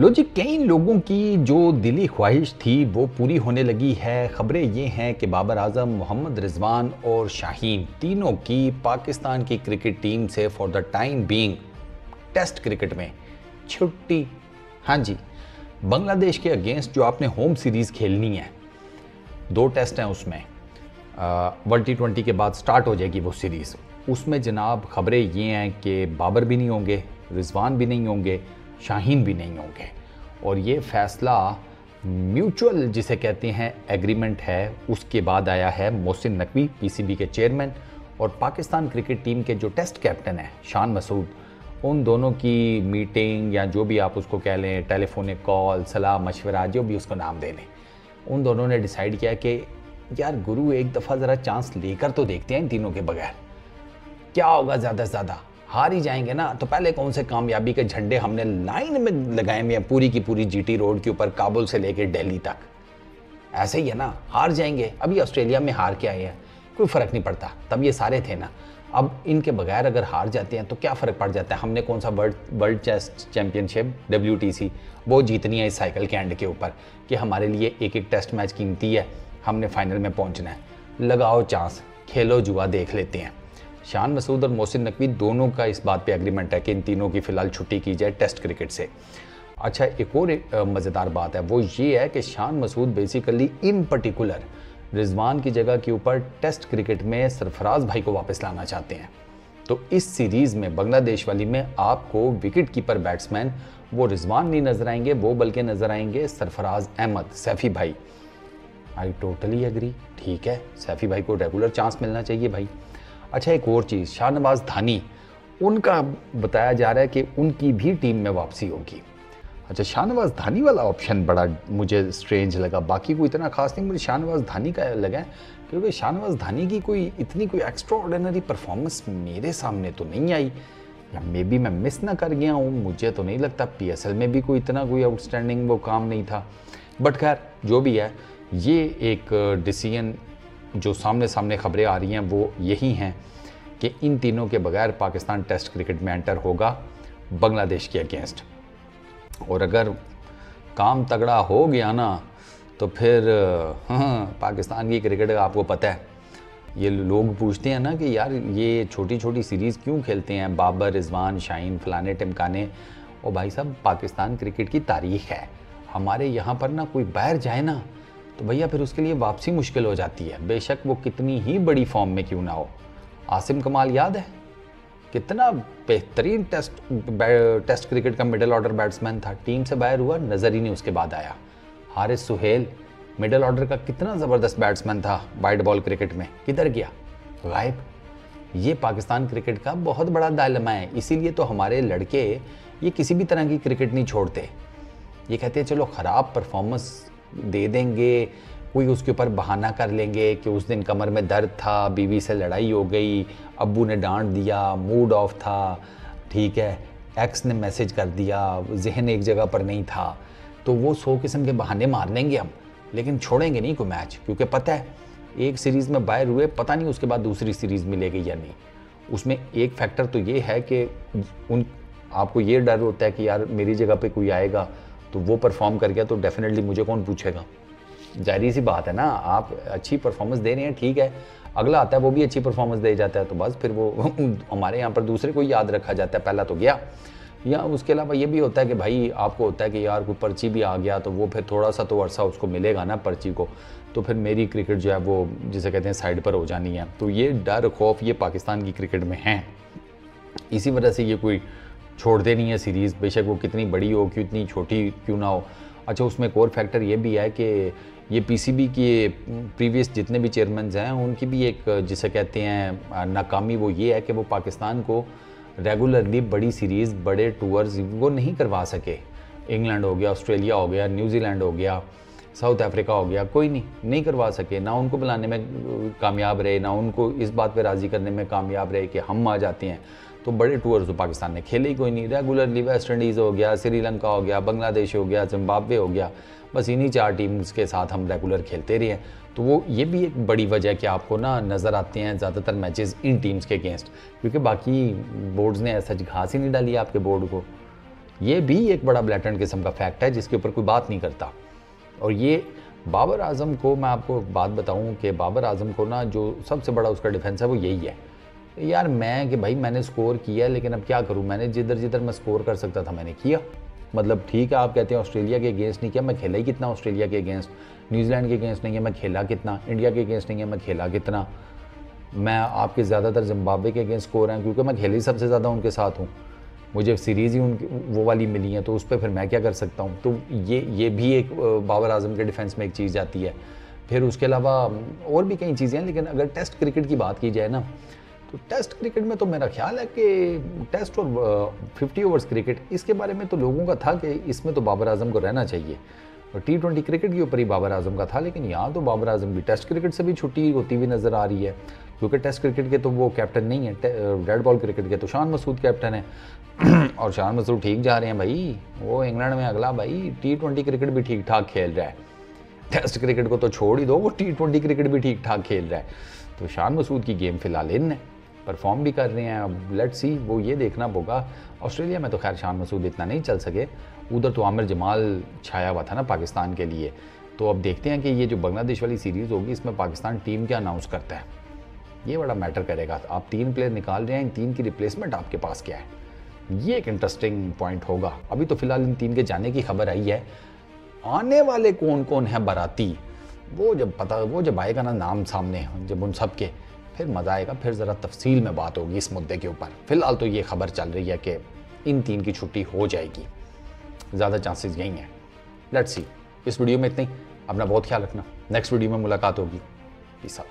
लो जी, कई लोगों की जो दिली ख्वाहिश थी वो पूरी होने लगी है। खबरें ये हैं कि बाबर आजम, मोहम्मद रिजवान और शाहीन तीनों की पाकिस्तान की क्रिकेट टीम से for the time being test cricket में छुट्टी। हाँ जी, बांग्लादेश के अगेंस्ट जो आपने होम सीरीज़ खेलनी है, 2 टेस्ट हैं उसमें, वर्ल्ड T20 के बाद स्टार्ट हो जाएगी वो सीरीज़। उसमें जनाब खबरें ये हैं कि बाबर भी नहीं होंगे, रिजवान भी नहीं होंगे, शाहीन भी नहीं होंगे। और ये फैसला म्यूचुअल जिसे कहते हैं एग्रीमेंट है, उसके बाद आया है। मोहसिन नकवी PCB के चेयरमैन और पाकिस्तान क्रिकेट टीम के जो टेस्ट कैप्टन हैं शान मसूद, उन दोनों की मीटिंग या जो भी आप उसको कह लें, टेलीफोनिक कॉल, सलाह मशवरा, जो भी उसको नाम दे लें, उन दोनों ने डिसाइड किया कि यार गुरु, एक दफ़ा ज़रा चांस लेकर तो देखते हैं। इन तीनों के बगैर क्या होगा, ज़्यादा से ज़्यादा हार ही जाएंगे ना, तो पहले कौन से कामयाबी के झंडे हमने लाइन में लगाए हुए हैं पूरी की पूरी GT रोड के ऊपर, काबुल से लेकर दिल्ली तक। ऐसे ही है ना, हार जाएंगे। अभी ऑस्ट्रेलिया में हार के आए हैं, कोई फ़र्क नहीं पड़ता, तब ये सारे थे ना। अब इनके बगैर अगर हार जाते हैं तो क्या फ़र्क पड़ जाता है। हमने कौन सा वर्ल्ड टेस्ट चैम्पियनशिप WTC वो जीतनी है इस साइकिल के एंड के ऊपर कि हमारे लिए एक टेस्ट मैच कीमती है, हमने फाइनल में पहुँचना है। लगाओ चांस, खेलो जुआ, देख लेते हैं। शान मसूद और मोहसिन नकवी दोनों का इस बात पे एग्रीमेंट है कि इन तीनों की फ़िलहाल छुट्टी की जाए टेस्ट क्रिकेट से। अच्छा, एक और मज़ेदार बात है, वो ये है कि Shan Masood basically in particular Rizwan की जगह के ऊपर टेस्ट क्रिकेट में सरफराज भाई को वापस लाना चाहते हैं। तो इस सीरीज़ में बांग्लादेश वाली में आपको विकेट कीपर बैट्समैन वो रिजवान नहीं नज़र आएंगे, वो बल्कि नज़र आएंगे सरफराज अहमद, सैफ़ी भाई। आई टोटली एग्री, ठीक है, सैफ़ी भाई को रेगुलर चांस मिलना चाहिए भाई। अच्छा, एक और चीज़, शाहनवाज धानी, उनका बताया जा रहा है कि उनकी भी टीम में वापसी होगी। अच्छा, शाहनवाज धानी वाला ऑप्शन बड़ा मुझे स्ट्रेंज लगा, बाकी कोई इतना खास नहीं मुझे शाहनवाज धानी का लगा, क्योंकि शाहनवाज धानी की कोई एक्स्ट्रा ऑर्डिनरी परफॉर्मेंस मेरे सामने तो नहीं आई, या मे बी मैं मिस ना कर गया हूँ, मुझे तो नहीं लगता। PSL में भी कोई इतना आउटस्टैंडिंग वो काम नहीं था, बट खैर जो भी है, ये एक डिसीजन जो सामने खबरें आ रही हैं वो यही हैं कि इन तीनों के बगैर पाकिस्तान टेस्ट क्रिकेट में एंटर होगा बांग्लादेश के अगेंस्ट। और अगर काम तगड़ा हो गया ना तो फिर पाकिस्तान की क्रिकेट का आपको पता है, ये लोग पूछते हैं ना कि यार ये छोटी छोटी सीरीज़ क्यों खेलते हैं, बाबर, रिजवान, शाहीन, फलाने टिमकाने। और भाई साहब, पाकिस्तान क्रिकेट की तारीख है, हमारे यहाँ पर ना कोई बाहर जाए ना तो भैया फिर उसके लिए वापसी मुश्किल हो जाती है, बेशक वो कितनी ही बड़ी फॉर्म में क्यों ना हो। आसिम कमाल याद है, कितना बेहतरीन टेस्ट क्रिकेट का मिडिल ऑर्डर बैट्समैन था, टीम से बाहर हुआ, नज़र ही नहीं उसके बाद आया। हारिस सुहेल मिडिल ऑर्डर का कितना ज़बरदस्त बैट्समैन था वाइड बॉल क्रिकेट में, किधर गया, गायब। ये पाकिस्तान क्रिकेट का बहुत बड़ा डायलेमा है, इसीलिए तो हमारे लड़के ये किसी भी तरह की क्रिकेट नहीं छोड़ते। ये कहते हैं चलो ख़राब परफॉर्मेंस दे देंगे, कोई उसके ऊपर बहाना कर लेंगे कि उस दिन कमर में दर्द था, बीवी से लड़ाई हो गई, अब्बू ने डांट दिया, मूड ऑफ था, ठीक है, एक्स ने मैसेज कर दिया, जहन एक जगह पर नहीं था, तो वो 100 किस्म के बहाने मार लेंगे हम, लेकिन छोड़ेंगे नहीं कोई मैच, क्योंकि पता है एक सीरीज़ में बाहर हुए, पता नहीं उसके बाद दूसरी सीरीज़ मिलेगी या नहीं। उसमें एक फैक्टर तो ये है कि उन आपको ये डर होता है कि यार मेरी जगह पर कोई आएगा तो वो परफॉर्म कर गया तो डेफिनेटली मुझे कौन पूछेगा, जाहिर सी बात है ना। आप अच्छी परफॉर्मेंस दे रहे हैं, ठीक है, अगला आता है वो भी अच्छी परफॉर्मेंस दे जाता है, तो बस फिर वो हमारे यहाँ पर दूसरे को याद रखा जाता है, पहला तो गया। या उसके अलावा ये भी होता है कि भाई आपको होता है कि यार कोई पर्ची भी आ गया तो वो फिर थोड़ा सा तो अर्सा उसको मिलेगा ना पर्ची को, तो फिर मेरी क्रिकेट जो है वो जिसे कहते हैं साइड पर हो जानी है। तो ये डर खौफ ये पाकिस्तान की क्रिकेट में है, इसी वजह से ये कोई छोड़ देनी है सीरीज़, बेशक वो कितनी बड़ी हो, कितनी छोटी क्यों ना हो। अच्छा, उसमें एक और फैक्टर ये भी है कि ये PCB के प्रीवियस जितने भी चेयरमैन हैं उनकी भी एक जिसे कहते हैं नाकामी वो ये है कि वो पाकिस्तान को रेगुलरली बड़ी सीरीज़, बड़े टूर्स वो नहीं करवा सके। इंग्लैंड हो गया, ऑस्ट्रेलिया हो गया, न्यूजीलैंड हो गया, साउथ अफ्रीका हो गया, कोई नहीं करवा सके, ना उनको बुलाने में कामयाब रहे, ना उनको इस बात पे राज़ी करने में कामयाब रहे कि हम आ जाते हैं। तो बड़े टूर्स तो पाकिस्तान ने खेले ही कोई नहीं, रेगुलरली वेस्ट इंडीज़ हो गया, श्रीलंका हो गया, बांग्लादेश हो गया, जिम्बाब्वे हो गया, बस इन्हीं 4 टीम्स के साथ हम रेगुलर खेलते रहे। तो वो ये भी एक बड़ी वजह है कि आपको ना नज़र आते हैं ज़्यादातर मैचेस इन टीम्स के अगेंस्ट, क्योंकि बाकी बोर्ड्स ने ऐसा घास ही नहीं डाली आपके बोर्ड को, ये भी एक बड़ा ब्लैटरेंट किस्म का फैक्ट है जिसके ऊपर कोई बात नहीं करता। और ये बाबर आजम को मैं आपको बात बताऊं कि बाबर आजम को ना जो सबसे बड़ा उसका डिफेंस है वो यही है यार मैं कि भाई मैंने स्कोर किया लेकिन अब क्या करूं, मैंने जिधर जिधर मैं स्कोर कर सकता था मैंने किया। मतलब ठीक है आप कहते हैं ऑस्ट्रेलिया के अगेंस्ट नहीं किया, मैं खेला ही कितना ऑस्ट्रेलिया के अगेंस्ट, न्यूजीलैंड के अगेंस्ट नहीं किया मैं खेला कितना, इंडिया के अगेंस्ट नहीं किया मैं खेला कितना। मैं आपके ज़्यादातर जिम्बाब्वे के अगेंस्ट स्कोर हैं क्योंकि मैं खेली सबसे ज़्यादा उनके साथ हूँ, मुझे सीरीज़ ही उनकी वो वाली मिली है तो उस पर फिर मैं क्या कर सकता हूँ। तो ये भी एक बाबर आजम के डिफेंस में एक चीज़ आती है। फिर उसके अलावा और भी कई चीज़ें हैं लेकिन अगर टेस्ट क्रिकेट की बात की जाए ना तो टेस्ट क्रिकेट में तो मेरा ख्याल है कि टेस्ट और 50 ओवर्स क्रिकेट इसके बारे में तो लोगों का था कि इसमें तो बाबर आजम को रहना चाहिए और T20 क्रिकेट के ऊपर ही बाबर आजम का था, लेकिन यहाँ तो बाबर आजम की टेस्ट क्रिकेट से भी छुट्टी होती हुई नज़र आ रही है क्योंकि टेस्ट क्रिकेट के तो वो कैप्टन नहीं है, रेड बॉल क्रिकेट के तो शान मसूद कैप्टन है और शान मसूद ठीक जा रहे हैं भाई, वो इंग्लैंड में अगला भाई T20 क्रिकेट भी ठीक ठाक खेल रहा है, टेस्ट क्रिकेट को तो छोड़ ही दो वो T20 क्रिकेट भी ठीक ठाक खेल रहा है। तो शान मसूद की गेम फिलहाल इन है, परफॉर्म भी कर रहे हैं। अब लेट्स सी, वो ये देखना होगा। ऑस्ट्रेलिया में तो खैर शान मसूद इतना नहीं चल सके, उधर तो आमिर जमाल छाया हुआ था ना पाकिस्तान के लिए, तो अब देखते हैं कि ये जो बांग्लादेश वाली सीरीज़ होगी इसमें पाकिस्तान टीम क्या अनाउंस करता है, ये बड़ा मैटर करेगा। आप 3 प्लेयर निकाल रहे हैं, इन 3 की रिप्लेसमेंट आपके पास क्या है, ये एक इंटरेस्टिंग पॉइंट होगा। अभी तो फ़िलहाल इन 3 के जाने की खबर आई है, आने वाले कौन कौन है बाराती वो जब आएगा ना नाम सामने, जब उन सब के फिर मज़ा आएगा, फिर ज़रा तफसील में बात होगी इस मुद्दे के ऊपर। फ़िलहाल तो ये खबर चल रही है कि इन 3 की छुट्टी हो जाएगी, ज़्यादा चांसेस यही हैं। लेट्स सी, इस वीडियो में इतना ही, अपना बहुत ख्याल रखना, नेक्स्ट वीडियो में मुलाकात होगी, पीस आउट।